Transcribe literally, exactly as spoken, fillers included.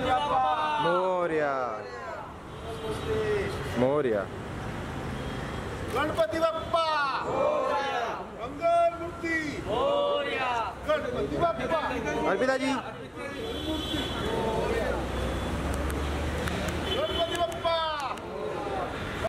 Morya. Morya. Ganpati Bappa. Morya. Mangal Murti. Morya. Ganpati Bappa. Arpita ji.